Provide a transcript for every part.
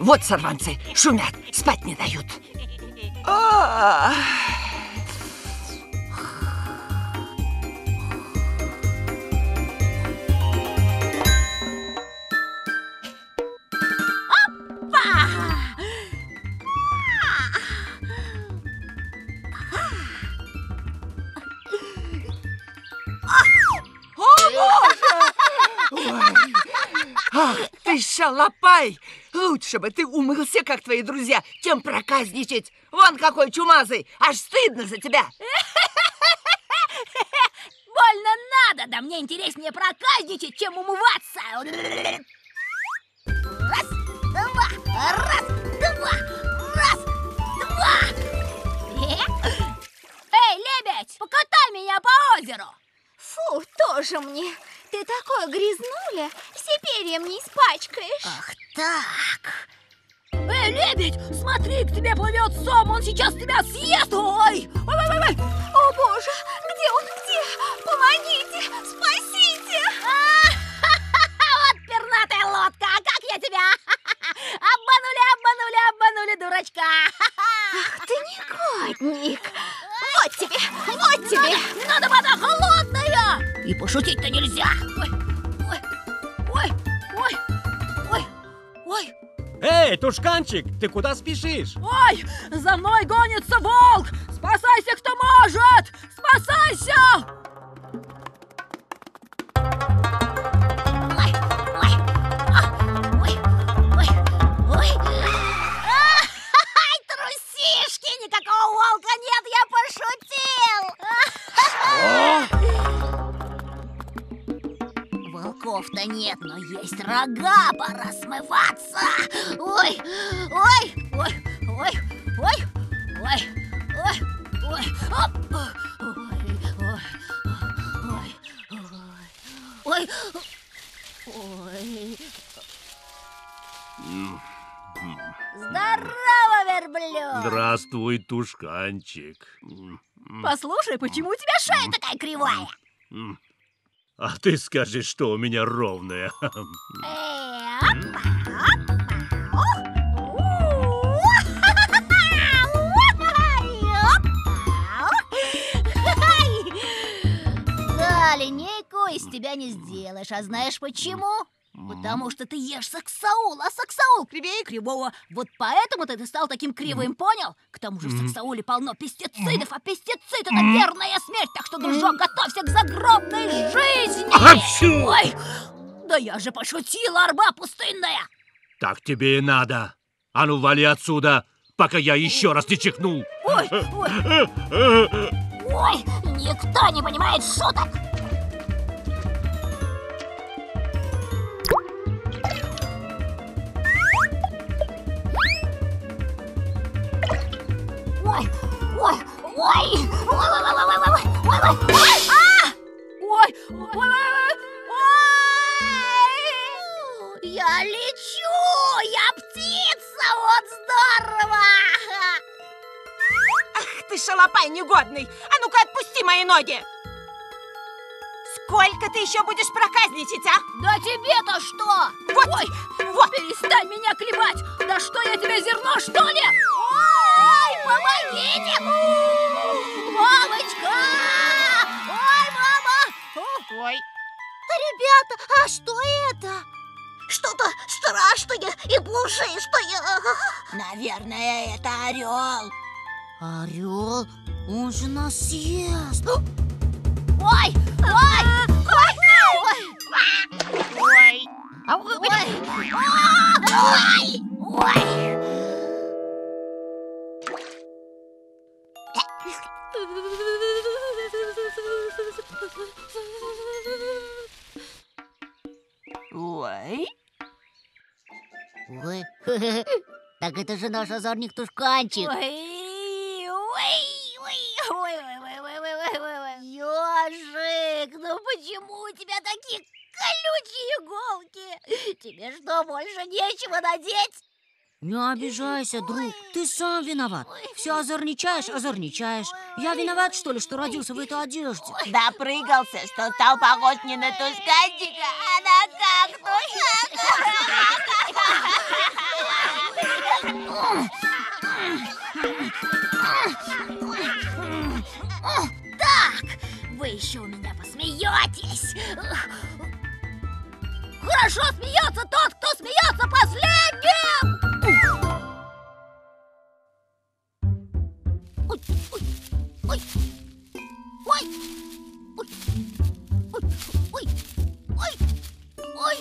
Вот сорванцы, шумят, спать не дают. Шалопай! Лучше бы ты умылся, как твои друзья, чем проказничать. Вон какой чумазый, аж стыдно за тебя. Больно надо, да мне интереснее проказничать, чем умываться. Раз, два, раз, два, раз, два. Эй, лебедь, покатай меня по озеру. Фу, тоже мне. Ты такое грязнуля, все перья мне испачкаешь. Ах так. Эй, лебедь, смотри, к тебе плывет сом, он сейчас тебя съест. Ой, ой, ой, ой. О боже, где он, где? Помогите, спасите. Вот пернатая лодка, а как я тебя? Обманули, обманули, обманули, дурачка. Ах ты негодник. Вот тебе, вот тебе. Надо вода холодная. И пошутить-то нельзя! Ой, ой, ой, ой, ой, ой! Эй, тушканчик, ты куда спешишь? Ой, за мной гонится волк! Спасайся, кто может! Спасайся! Ой, ой, ой, ой, ой! Ай, трусишки! Никакого волка нет, я пошутил! Волков-то нет, но есть рога, пора смываться. Ой, ой, ой, ой, ой, ой, ой, ой, оп, ой, ой, ой, ой. Здорово, верблюд! Здравствуй, тушканчик. Послушай, почему у тебя шея такая кривая? А ты скажи, что у меня ровная. Да, линейку из тебя не сделаешь. А знаешь почему? Потому что ты ешь саксаул, а саксаул кривее кривого. Вот поэтому ты стал таким кривым, понял? К тому же в саксауле полно пестицидов, а пестицид — это верная смерть. Так что, дружок, готовься к загробной жизни. Ой, да я же пошутила, арба пустынная. Так тебе и надо. А ну вали отсюда, пока я еще раз не чихнул. Ой, ой. Ой, никто не понимает шуток. Ой, я лечу, я птица, вот здорово! Ах ты, шалопай негодный, а ну-ка отпусти мои ноги! Сколько ты еще будешь проказничать, а? Да тебе-то что? Вот. Ой, вот. Перестань меня клевать! Да что, я тебе зерно, что ли? Ой, помогите! Мамочка! Ой, мама! Ой. Ребята, а что это? Что-то страшное и пушистое. Наверное, это орел. Орел? Он же нас съест. Ой! Ой! Ой! Ой! Ой! Ой! Ой! Так это же наш озорник-тушканчик! Ой! Ой! Ну почему у тебя такие колючие иголки? Тебе что, больше нечего надеть? Не обижайся, друг, ты сам виноват. Все озорничаешь, озорничаешь. Я виноват, что ли, что родился в этой одежде? Допрыгался, что стал похож не на тушканчика, а на кактус. Так, вы еще у меня посмеетесь. Хорошо смеется тот, кто смеется последним. Ой, ой, ой, ой, ой, ой, ой, ой.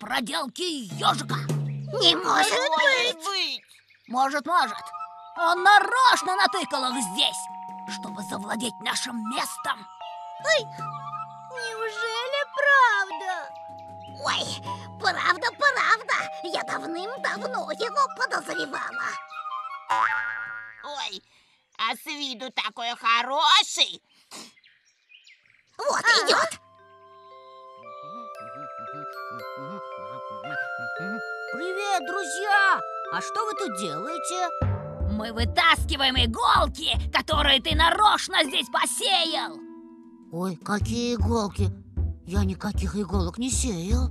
Проделки ежика. Не может быть. Может, может. Он нарочно натыкал их здесь, чтобы завладеть нашим местом. Ой, неужели правда? Ой, правда, правда. Я давным-давно его подозревала. Ой, а с виду такой хороший. Вот идет. Привет, друзья! А что вы тут делаете? Мы вытаскиваем иголки, которые ты нарочно здесь посеял. Ой, какие иголки? Я никаких иголок не сеял.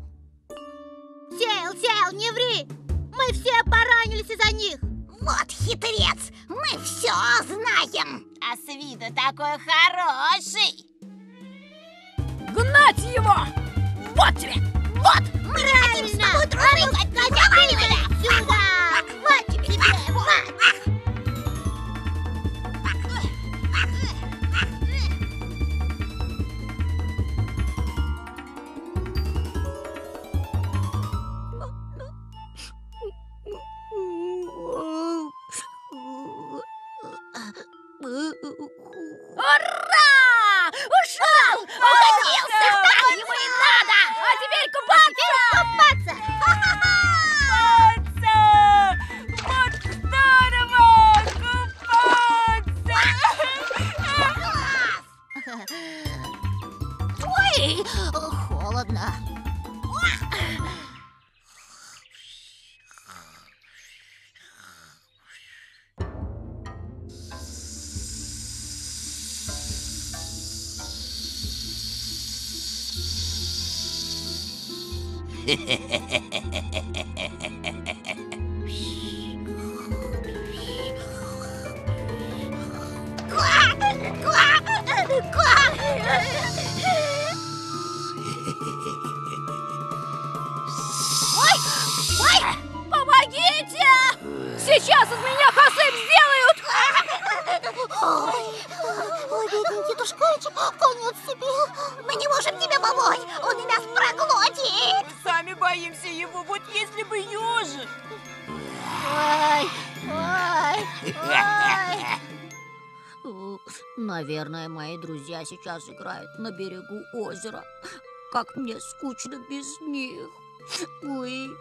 Сеял, сеял, не ври! Мы все поранились из-за них. Вот хитрец! Мы все знаем! А с виду такой хороший! Гнать его! Вот тебе! Вот! Правильно! Отваливай отсюда! Вот тебе! Ура! Ушел! Угодился! Так ему и надо! А теперь купаться! Купаться! Вот здорово! Купаться! Ой, холодно! Ой! Ой! Сейчас из меня хасып сделают! Ой, бедненький тушканчик, конец тебе! Мы не можем тебе помочь! Он и нас проглотит! Сами боимся его, вот если бы ежик! Ой, ой, ой. Наверное, мои друзья сейчас играют на берегу озера. Как мне скучно без них. Ой.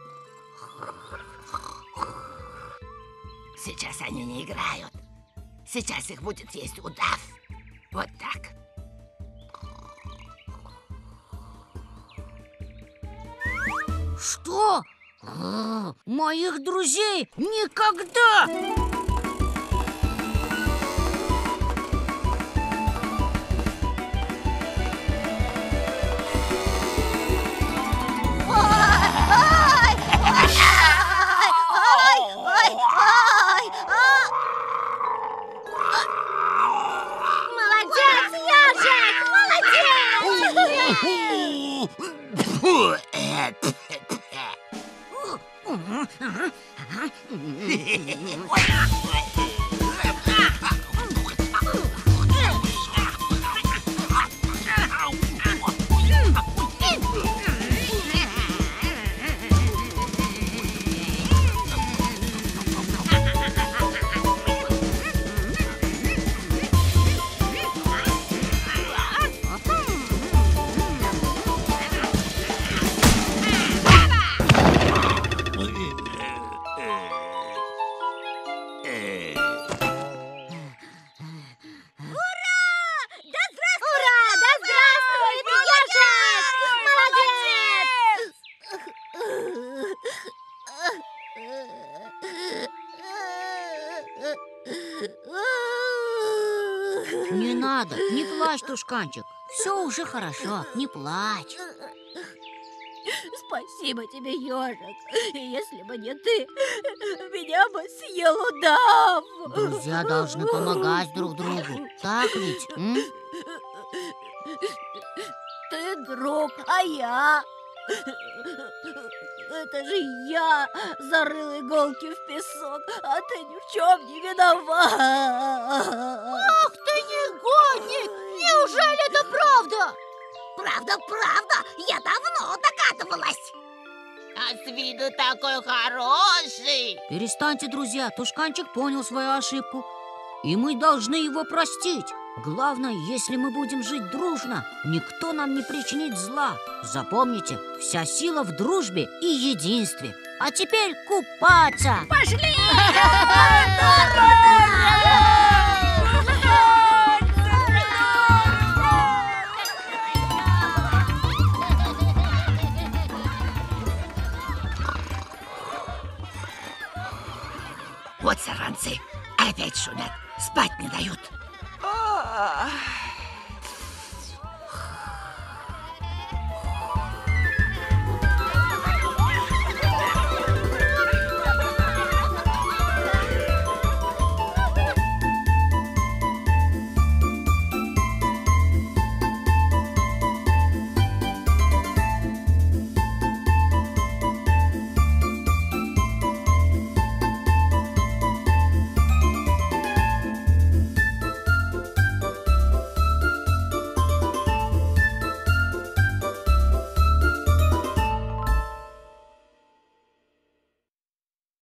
Сейчас они не играют. Сейчас их будет есть удав. Вот так. Что? Моих друзей никогда! Молодец, ёжик! Молодец! Не надо, не плачь, тушканчик. Все уже хорошо, не плачь. Спасибо тебе, ежик. Если бы не ты, меня бы съел удав. Друзья должны помогать друг другу, так ведь? М? Ты друг, а я... Это же я зарыл иголки в песок, а ты ни в чем не виноват. Ах ты негодник! Неужели это правда? Правда, правда, я давно догадывалась. А с виду такой хороший. Перестаньте, друзья, тушканчик понял свою ошибку, и мы должны его простить. Главное, если мы будем жить дружно, никто нам не причинит зла. Запомните, вся сила в дружбе и единстве. А теперь купаться! Пошли! Вот сорванцы, опять шумят, спать не дают.